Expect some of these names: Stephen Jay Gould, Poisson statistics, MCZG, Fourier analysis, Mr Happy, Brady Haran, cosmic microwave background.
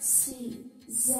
MCZG.